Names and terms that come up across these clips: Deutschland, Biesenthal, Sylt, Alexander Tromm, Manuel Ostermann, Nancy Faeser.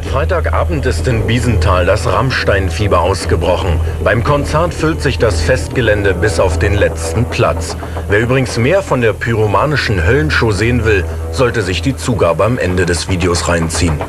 Seit Freitagabend ist in Biesenthal das Rammstein-Fieber ausgebrochen. Beim Konzert füllt sich das Festgelände bis auf den letzten Platz. Wer übrigens mehr von der pyromanischen Höllenshow sehen will, sollte sich die Zugabe am Ende des Videos reinziehen.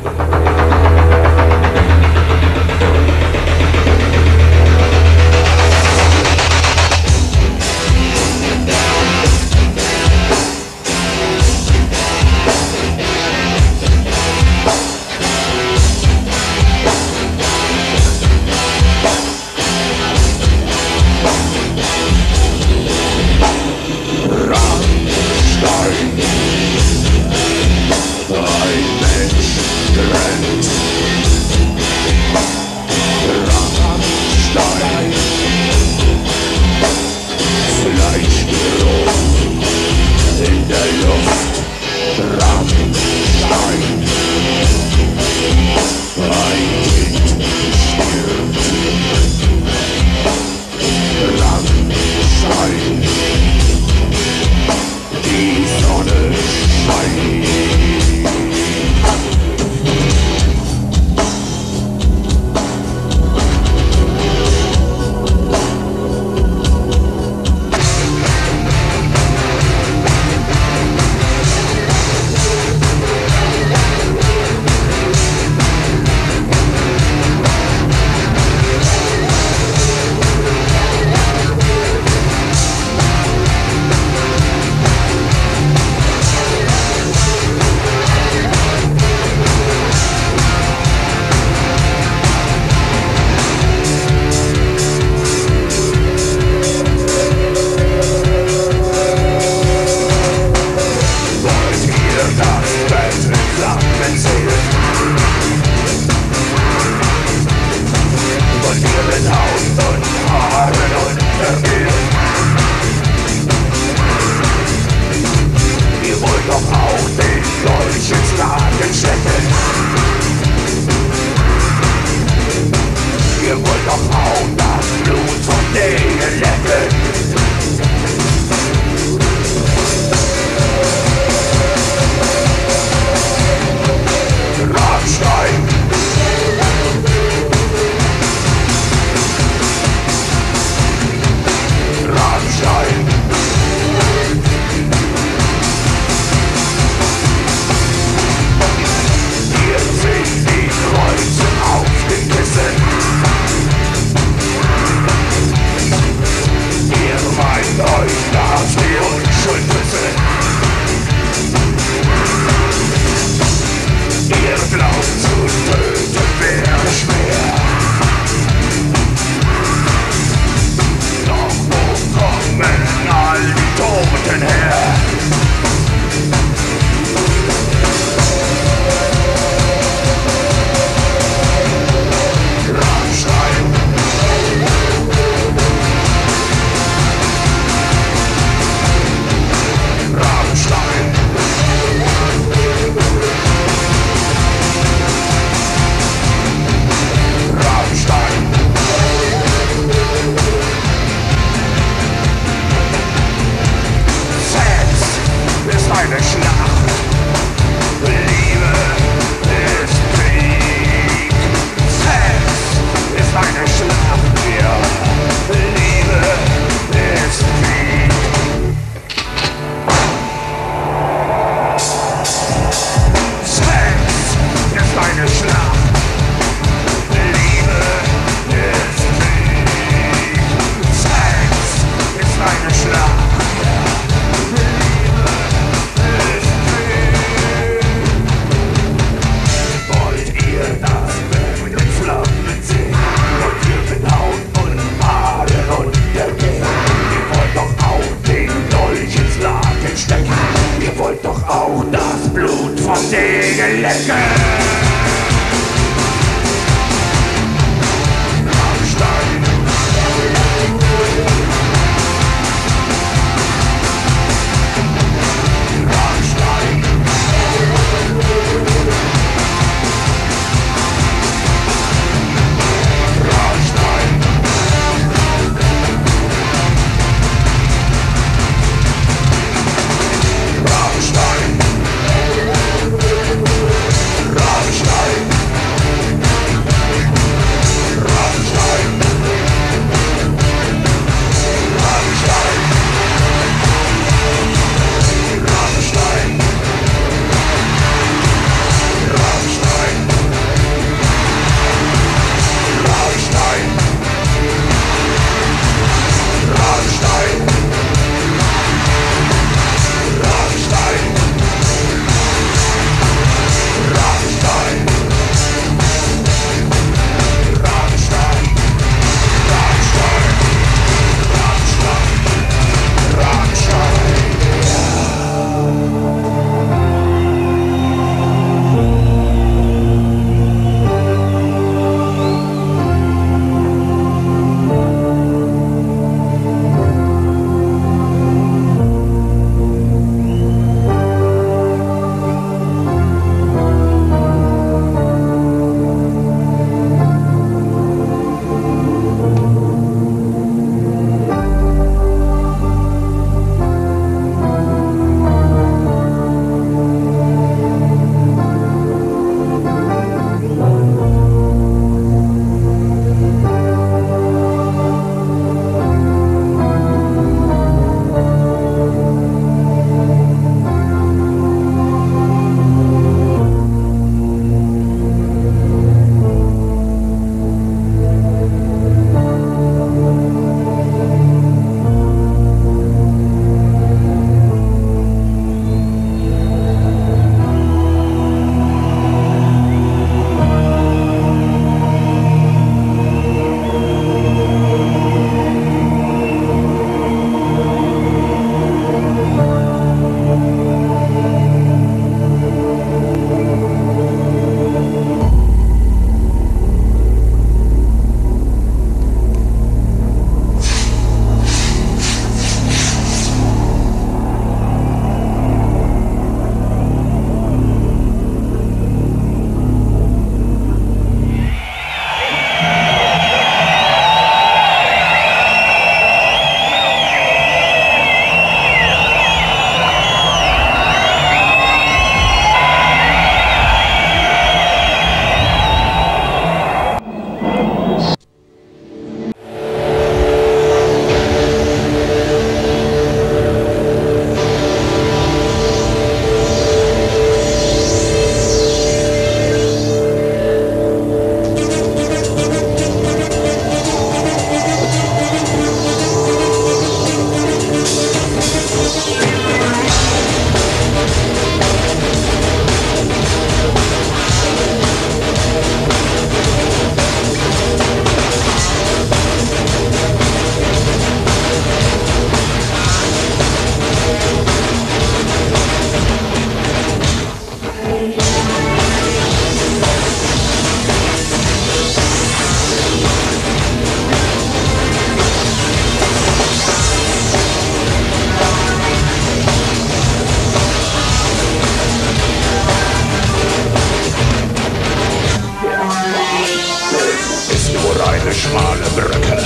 schmale Brücke.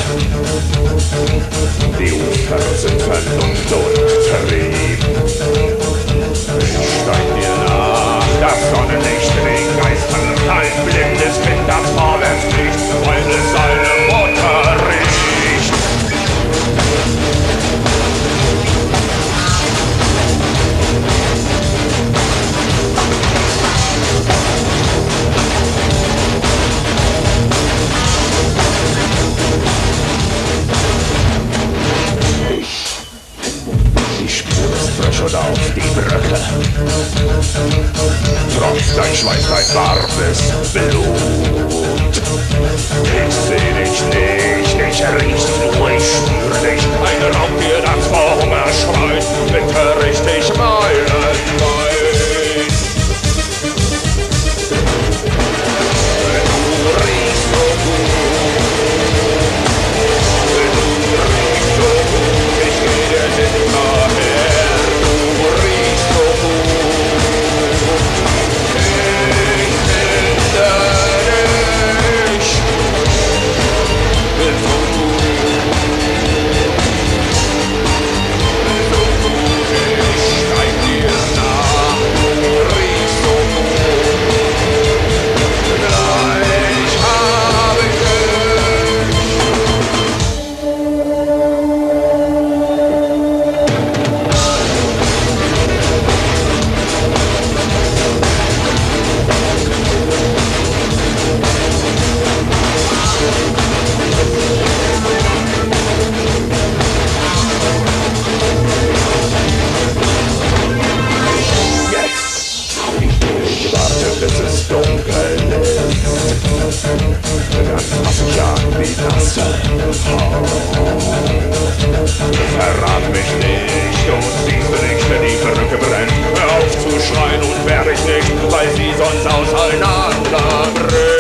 Die Ufer sind verdunkt und verrieben. Steig dir nach, das Sonnenlicht regt Geistern. Ein blindes Kind, das vorwärts fliegt, weil es seine Mutter riecht. Auf die Brücke. Tropft dein Schweiß, dein warmes Blut. Ich seh dich nicht, ich riech nur, ich spür dich. Ein Raum, dir das vor Hunger schreit, bitte richtig meinen Wein. Wenn du riechst so gut, wenn du riechst so gut, ich geh dir hinterher. Weil sie sonst auseinanderbrechen.